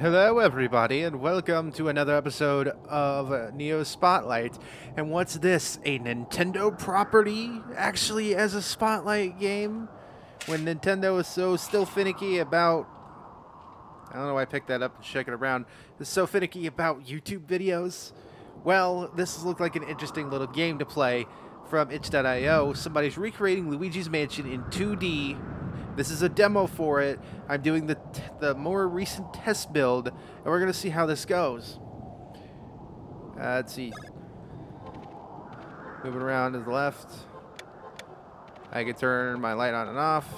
Hello everybody and welcome to another episode of Neo Spotlight. And what's this, a Nintendo property actually as a Spotlight game? When Nintendo is so still finicky about, I don't know why I picked that up and shake it around, it's so finicky about YouTube videos. Well, this looked like an interesting little game to play from itch.io. Somebody's recreating Luigi's Mansion in 2D. This is a demo for it. I'm doing the more recent test build, and we're going to see how this goes. Let's see. Moving around to the left. I can turn my light on and off.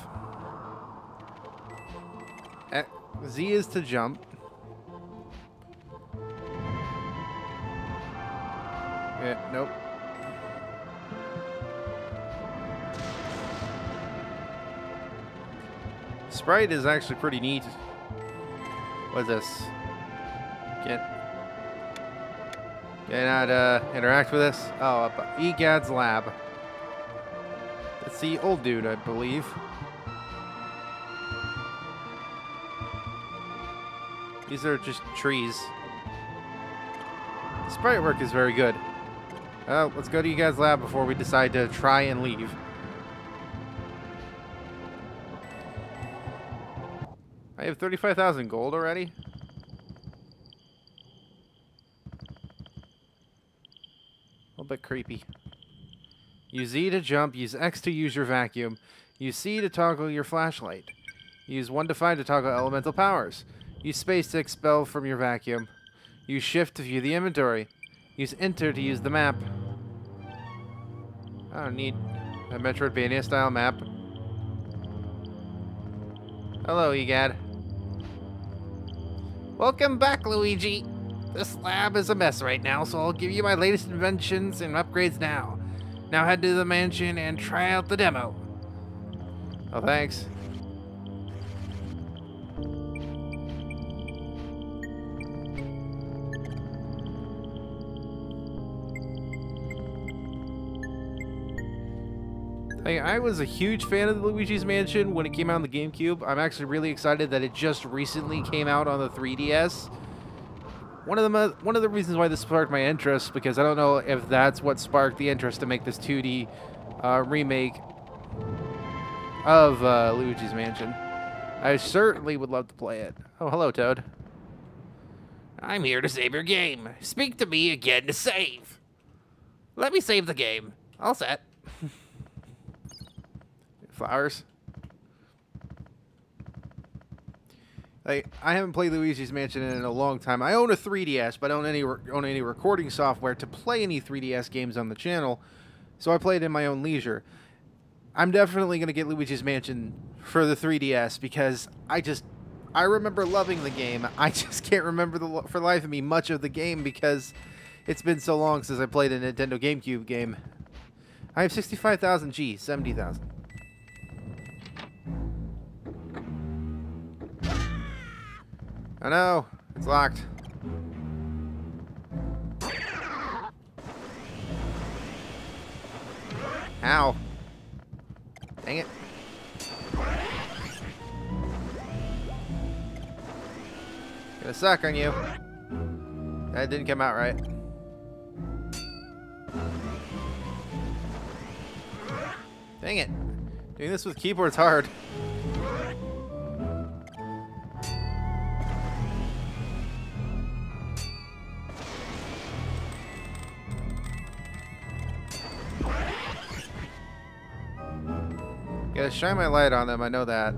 Z is to jump. Yeah, nope. Sprite is actually pretty neat. What's this? Can I interact with this? Oh, up E. Gadd's lab. It's the old dude, I believe. These are just trees. The sprite work is very good. Let's go to E. Gadd's lab before we decide to try and leave. I have 35,000 gold already. A little bit creepy. Use Z to jump. Use X to use your vacuum. Use C to toggle your flashlight. Use 1 to 5 to toggle elemental powers. Use space to expel from your vacuum. Use shift to view the inventory. Use enter to use the map. I don't need a Metroidvania style map. Hello, E. Gadd. Welcome back, Luigi. This lab is a mess right now, so I'll give you my latest inventions and upgrades now. Now head to the mansion and try out the demo. Oh, thanks. I was a huge fan of the Luigi's Mansion when it came out on the GameCube. I'm actually really excited that it just recently came out on the 3DS. One of the reasons why this sparked my interest, because I don't know if that's what sparked the interest to make this 2D remake of Luigi's Mansion. I certainly would love to play it. Oh, hello, Toad. I'm here to save your game. Speak to me again to save. Let me save the game. All set. Flowers. Like, I haven't played Luigi's Mansion in a long time. I own a 3DS, but I don't own any recording software to play any 3DS games on the channel, so I play it in my own leisure. I'm definitely going to get Luigi's Mansion for the 3DS because I remember loving the game. I just can't remember for the life of me much of the game because it's been so long since I played a Nintendo GameCube game. I have 65,000 G, 70,000. Oh no, it's locked. Ow. Dang it. Gonna suck on you. That didn't come out right. Dang it. Doing this with keyboard's hard. Gotta shine my light on them, I know that.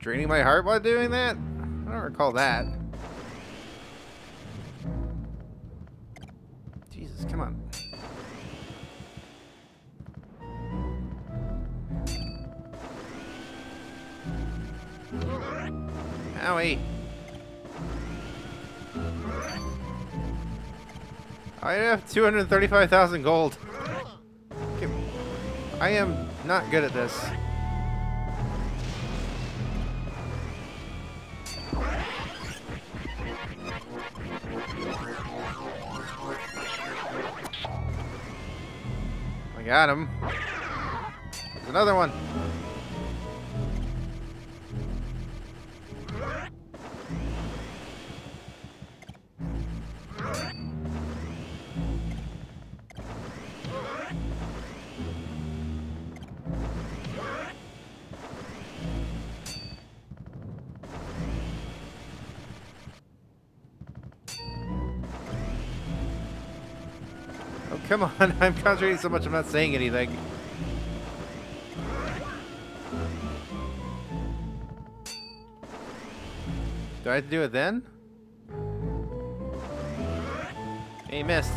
Draining my heart while doing that? I don't recall that. Jesus, come on. Owie. I have 235,000 gold. I am not good at this. Got him. There's another one. Come on, I'm concentrating so much I'm not saying anything. Do I have to do it then? He missed.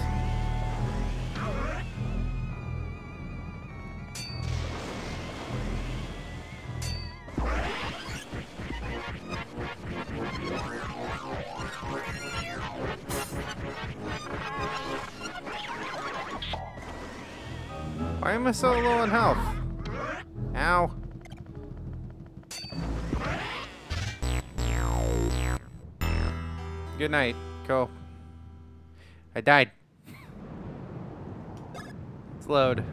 Why am I so low on health? Ow. Good night, Cole. I died. Let's load.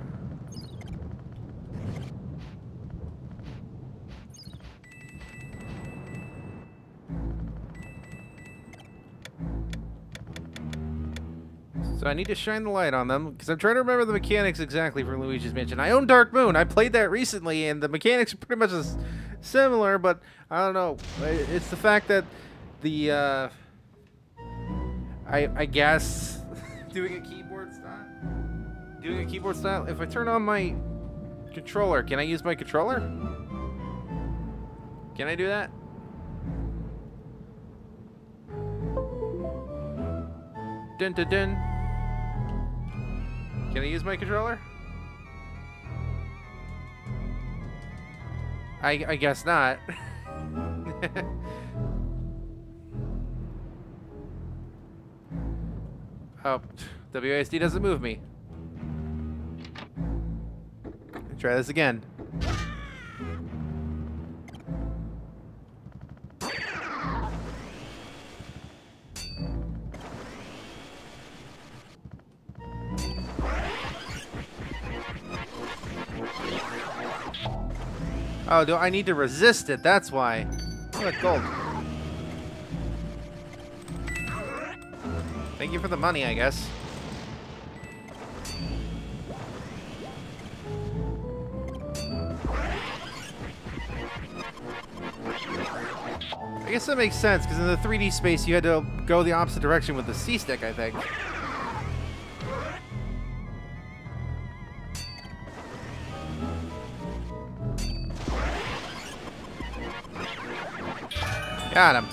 So I need to shine the light on them, because I'm trying to remember the mechanics exactly for Luigi's Mansion. I own Dark Moon. I played that recently, and the mechanics are pretty much similar, but I don't know. It's the fact that the, I guess, doing a keyboard style, if I turn on my controller, can I use my controller? Can I do that? Dun, dun, dun. Can I use my controller? I guess not. Oh, WASD doesn't move me. I'll try this again. Oh, do I need to resist it? That's why. Look, gold. Thank you for the money, I guess. I guess that makes sense, because in the 3D space, you had to go the opposite direction with the C-stick, I think. Got him.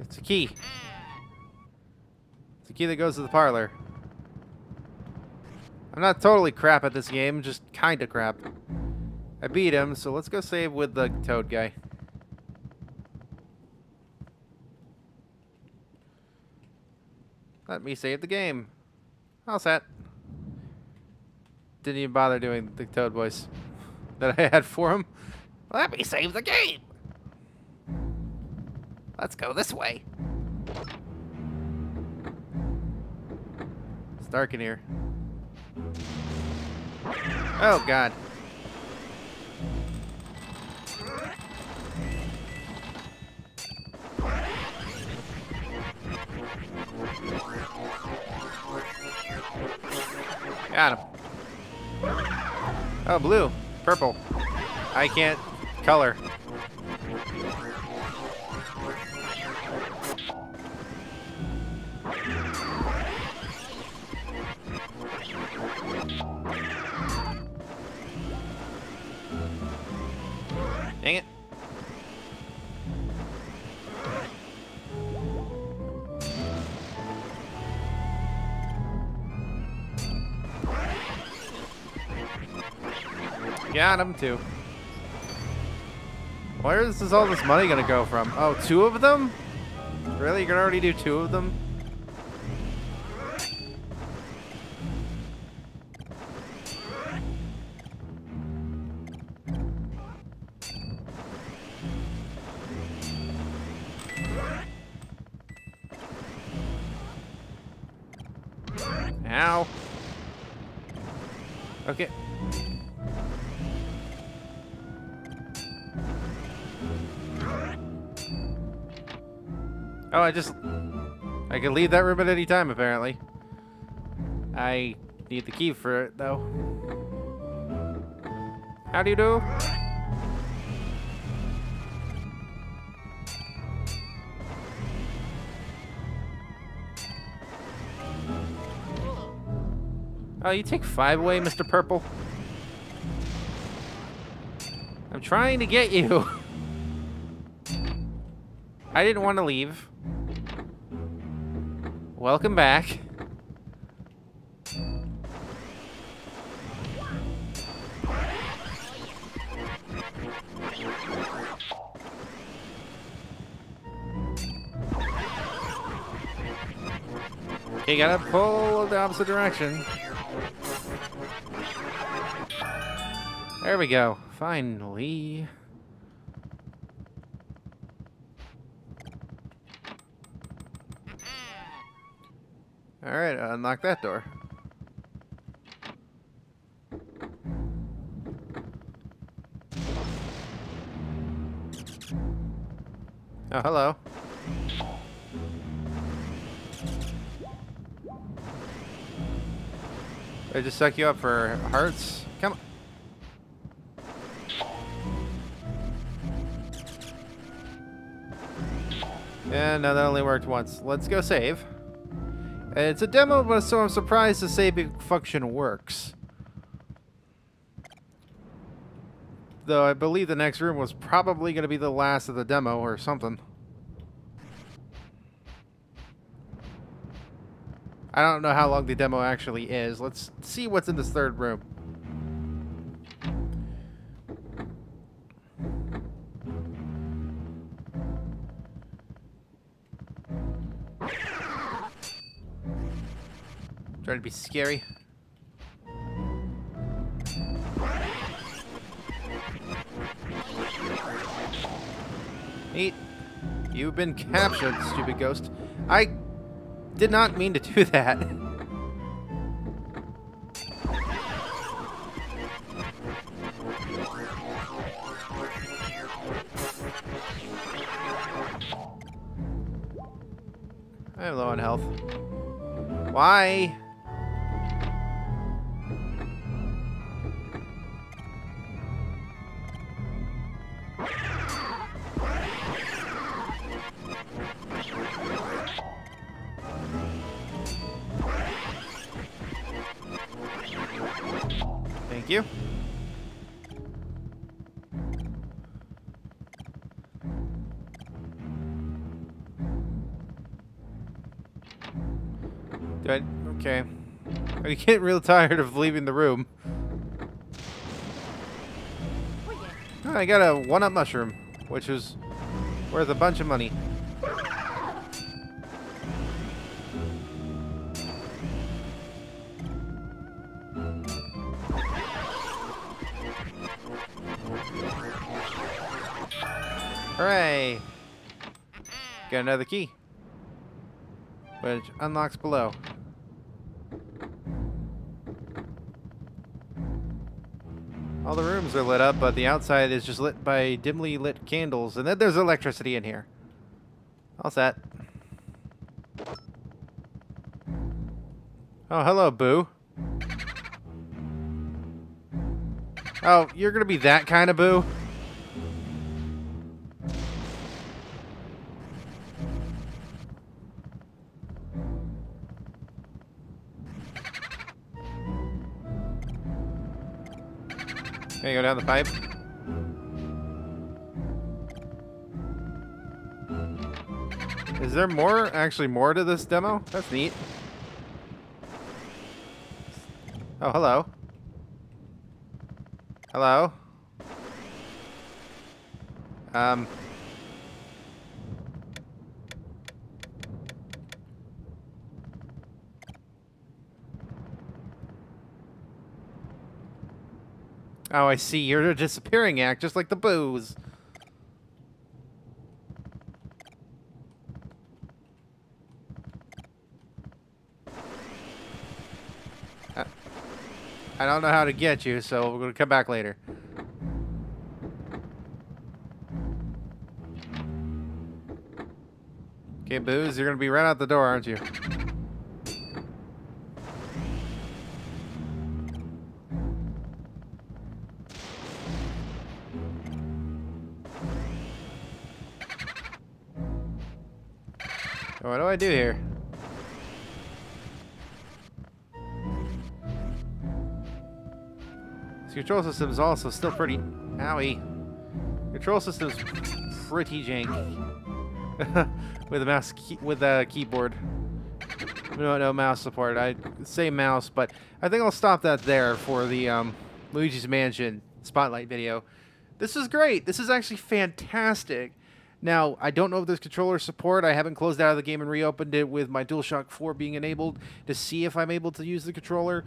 It's a key. It's a key that goes to the parlor. I'm not totally crap at this game, just kinda crap. I beat him, so let's go save with the toad guy. Let me save the game. All set. Didn't even bother doing the toad voice that I had for him. Let me save the game! Let's go this way. It's dark in here. Oh, God. Got him. Oh, blue. Purple. I can't color. Dang it. Got him too. Where is all this money gonna go from? Oh, two of them? Really? You can already do two of them? Ow. Okay. Oh, I can leave that room at any time, apparently. I need the key for it, though. How do you do? Oh, you take 5 away, Mr. Purple? I'm trying to get you. I didn't want to leave. Welcome back. You gotta pull the opposite direction. There we go. Finally. All right, unlock that door. Oh, hello. I just suck you up for hearts. Come on. Yeah, no, that only worked once. Let's go save. It's a demo, but so I'm surprised the saving function works. Though I believe the next room was probably going to be the last of the demo or something. I don't know how long the demo actually is. Let's see what's in this third room. Try to be scary. Neat. You've been captured, stupid ghost. I did not mean to do that. I'm low on health. Why? Thank you. Okay. I'm getting real tired of leaving the room. Oh, I got a one-up mushroom, which is worth a bunch of money. Hooray! Got another key, which unlocks below. All the rooms are lit up, but the outside is just lit by dimly lit candles, and then there's electricity in here. All set. Oh, hello, Boo. Oh, you're gonna be that kind of Boo? Can you go down the pipe? Is there more? Actually, more to this demo? That's neat. Oh, hello. Hello. Oh, I see. You're a disappearing act, just like the booze. I don't know how to get you, so we're going to come back later. Okay, Booze, you're going to be right out the door, aren't you? What do I do here? This control system is also still pretty... Owie. Control system's pretty janky. With a mouse, with a keyboard. No mouse support. I say mouse, but I think I'll stop that there for the Luigi's Mansion Spotlight video. This is great. This is actually fantastic. Now, I don't know if there's controller support. I haven't closed out of the game and reopened it with my DualShock 4 being enabled to see if I'm able to use the controller.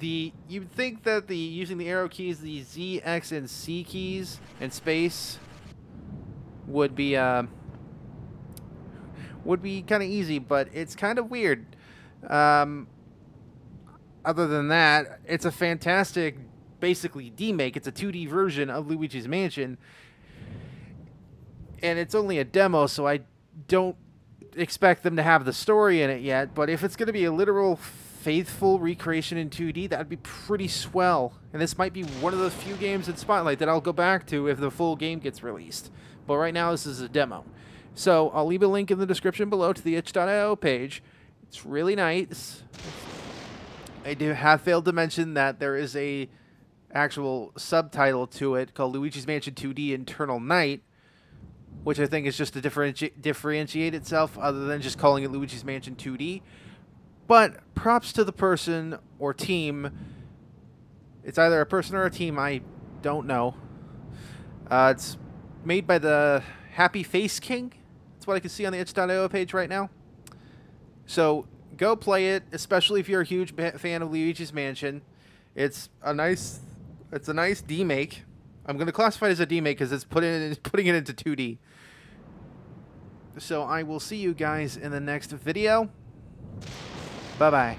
You'd think that using the arrow keys, the Z, X, and C keys, and space would be kind of easy, but it's kind of weird. Other than that, it's a fantastic, basically, demake. It's a 2D version of Luigi's Mansion. And it's only a demo, so I don't expect them to have the story in it yet. But if it's going to be a literal, faithful recreation in 2D, that'd be pretty swell. And this might be one of the few games in Spotlight that I'll go back to if the full game gets released. But right now, this is a demo. So I'll leave a link in the description below to the itch.io page. It's really nice. I do have failed to mention that there is an actual subtitle to it called Luigi's Mansion 2D Eternal Night, which I think is just to differentiate itself other than just calling it Luigi's Mansion 2D. But props to the person or team. It's either a person or a team, I don't know. It's made by the Happy Face King. That's what I can see on the itch.io page right now. So go play it, especially if you're a huge fan of Luigi's Mansion. It's a nice demake. I'm going to classify it as a demake because it's putting it into 2D. So I will see you guys in the next video. Bye-bye.